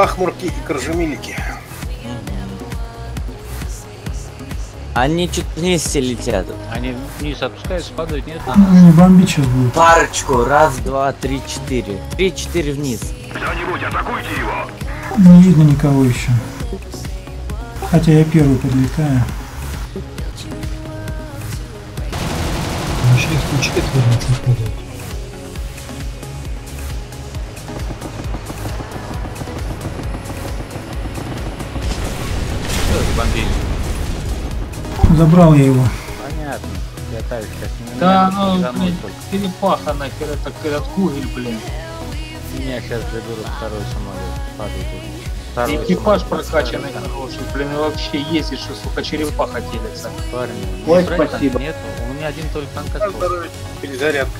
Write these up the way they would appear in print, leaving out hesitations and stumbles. пахмурки и коржемелики. Они чуть вниз все летят. Они вниз опускаются, падают, нет? Они бомбить сейчас будут. Парочку. Раз, два, три, четыре. Три-четыре вниз. Кто-нибудь, атакуйте его! Не видно никого еще. Хотя я первый подлетаю. Вообще их тут четверо чуть падают. Что за бомбили? Забрал я его. Понятно. Я так сейчас не... Да, меня, ну, перепаха нахер, это как кугель, блин. Меня сейчас заберут второй самолет. Экипаж прокачанный хороший, блин, и вообще ездишь, что, сука, черепаха телится. Парни, ой, спасибо. Нет, у меня один только танк. Перезарядка.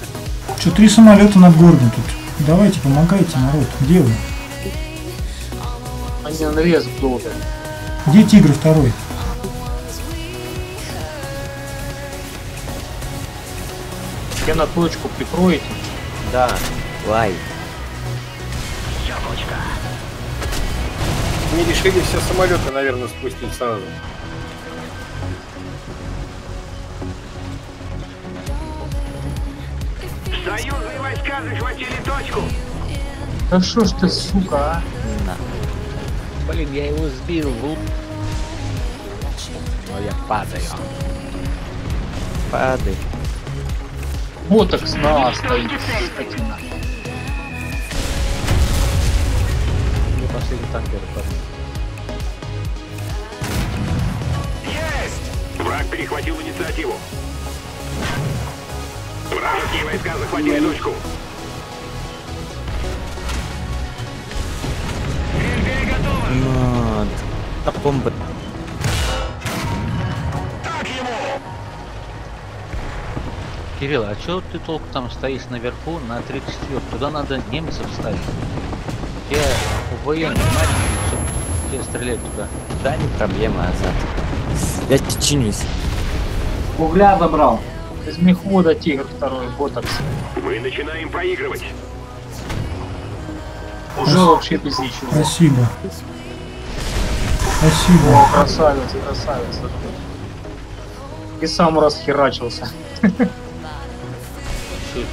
Че, 3 самолета на горбе тут. Давайте, помогайте, народ, где вы? Они нарез долго. Где Тигр второй? На точку прикроете? Да. Лай. Яблочко. Не решили все самолеты, наверное, спустить сразу. Союзные войска захватили точку. Да шо ж ты, сука, а? Блин, я его сбил. Но я падаю. Падай. Вот так снова стоит. Мне последний танкер падает. Есть! Враг перехватил инициативу. Вражеские войска захватили точку. Эльбери готовы! Так, бомба. Кирилл, а чё ты толку там стоишь наверху на 34? Туда надо немцев ставить. Те военные мальчики, все стреляют туда. Да, не проблема, Азат. Я чинюсь. Угля забрал. Из мехвода Тигр второй, ботокс. Мы начинаем проигрывать. Уже вообще без ничего. Спасибо. Спасибо. О, красавец, красавец. И сам расхерачился.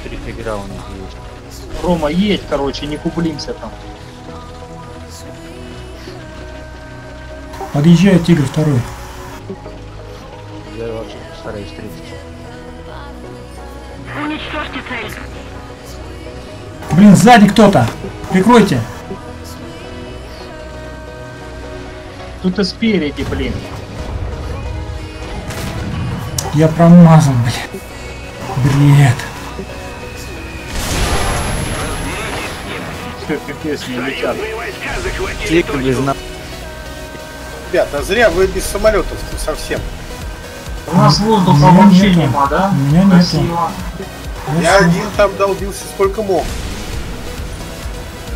Трифигра у них есть. Рома, едь, короче, не куплимся там. Подъезжай, Тигр второй. Я вообще постараюсь встретить. Уничтожьте цель. Блин, сзади кто-то. Прикройте. Тут и спереди, блин. Я промазан, блин. Бред. Ребята, зря вы без самолетов совсем. У нас воздуха вообще нема, да? У меня нету. Я один там долбился сколько мог.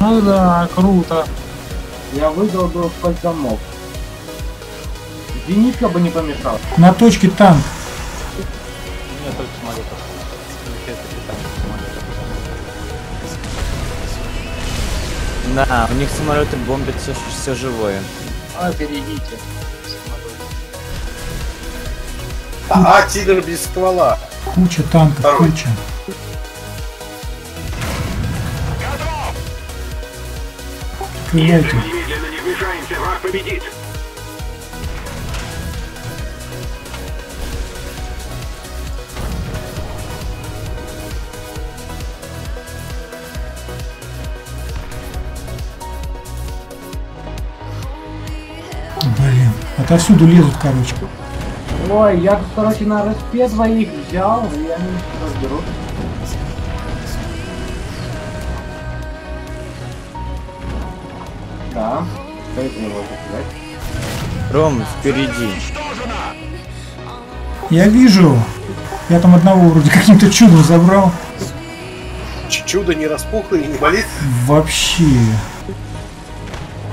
Ну да, круто. Я выдолбил сколько мог. Зенитка бы не помешал. На точке танк. У меня только самолетов. Да, у них самолеты бомбят все живое. А, перейдите. А, Тигр без ствола. Куча танков, второй. Куча. Если мы немедленно не вмешаемся, враг победит. Отсюда лезут, короче. Ой, я, короче, на РСП двоих взял, и они разберут. Да, стоит его покидать. Ром, впереди. Я вижу. Я там одного вроде каким-то чудом забрал. Чудо не распухло и не болит? Вообще.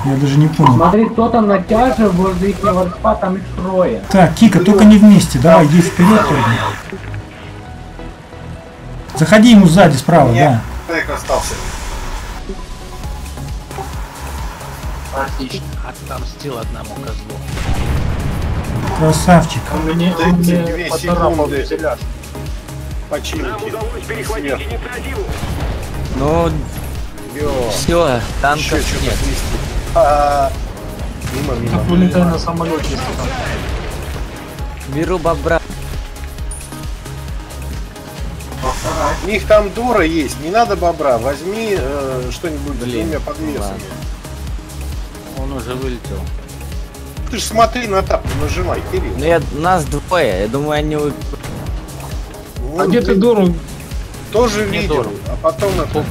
Я даже не понял. Смотри, кто там на тяже возле их ворпа, там их трое. Так, Кика, только не вместе, давай, иди вперед. Заходи ему сзади, справа, да. Остался. Отлично, отомстил одному козлу. Красавчик. Он мне две секунды. Нам удалось перехватить инициативу. Но... Все, танков нет. Мимо. Вылетай на самолете. Беру бобра. У них там дура есть, не надо бобра, возьми что-нибудь длинное под весом. Он уже вылетел. Ты ж смотри на тап, нажимай, Кирилл. Ну я, нас двое, я думаю они... Вон, а где ты дуру? Тоже не видел, дуру. А потом на это...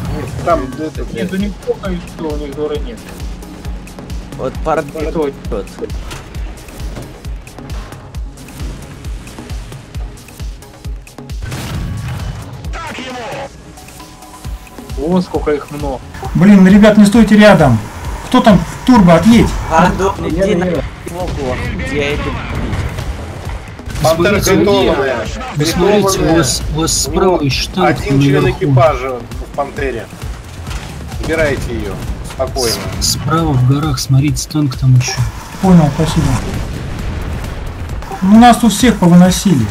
там... Нет, да не помню, что у них дуры нет. Вот пар... Вот. О, сколько их много. Блин, ребят, не стойте рядом. Кто там в турбо, отъедь? Пардон, иди на... Смотрите, что один член экипажа в Пантере. Убирайте ее спокойно. Справа в горах, смотрите, танк там еще. Понял, спасибо. Ну, нас тут всех повыносили.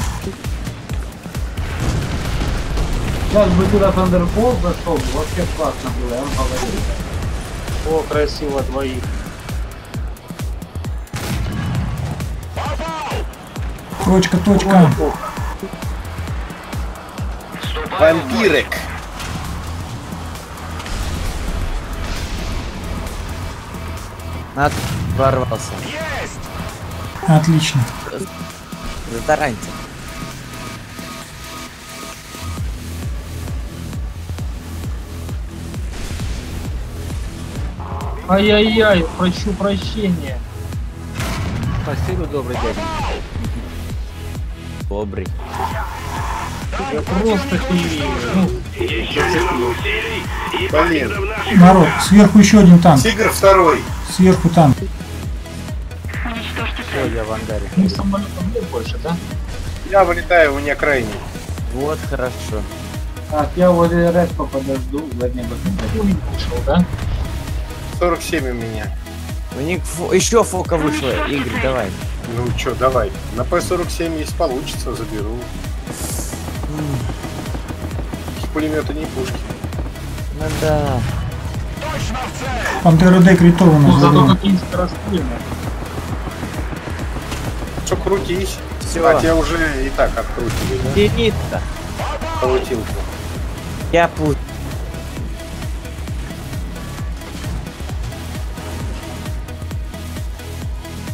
Сейчас бы туда Thunderbolt зашел, вообще классно было, я вам говорил. О, красиво, двоих. Точка. Вампирик. Отворвался. Есть! Отлично. Затараньте. Ай-яй-яй, прошу прощения. Спасибо, добрый дядя. Добрый. Я просто хилею. Народ, сверху еще один танк. Тигр второй. Сверху танк. Все, я в ангаре. Ну, самолетом нет больше, да? Я вылетаю вне крайней. Вот, хорошо. Так, я возле Рэпа подожду. Задний батон ушел, да? 47 у меня. У них еще фока вышла, Игорь, давай. Ну чё, давай. На P47 есть получится, заберу. С пулемета не пушки. Ну да. Пантеродек ритовано. Ну зато какие скорострельные. Чё, крутись. Севать я уже и так открутили, да? Единица. Крутилку. Я путь.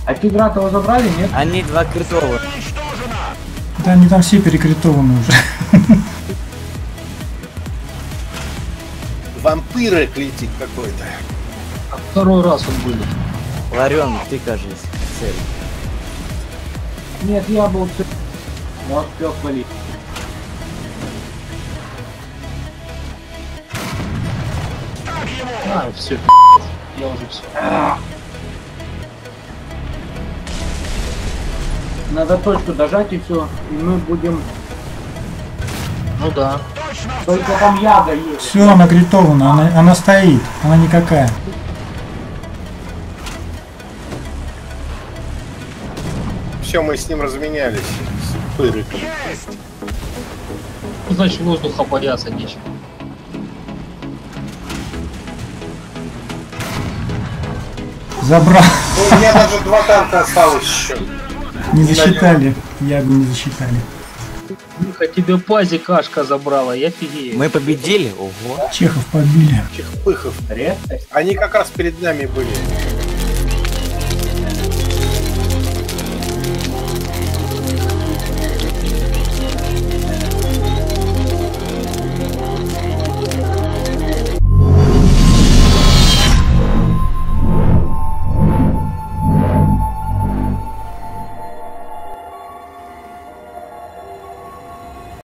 А Фигратова забрали, нет? Они два критовые. Да они там все перекритованы уже. Вампирик летит какой-то. А второй раз он вылетел. Ларен, ты, кажется, цель. Нет, я был цель. Но успел полить. А, все, я уже все. Надо точку дожать и все, и мы будем... Ну да. Только там яда есть. Все, она гритована, она стоит, она никакая. Все, мы с ним разменялись. С пыриком. Значит, воздуха бояться нечего. Забрал. У меня даже два танка осталось еще. Не засчитали, ягу не засчитали. Миха, тебе пази кашка забрала, я фигею. Мы победили? Ого. Чехов побили. Чехпыхов. Они как раз перед нами были.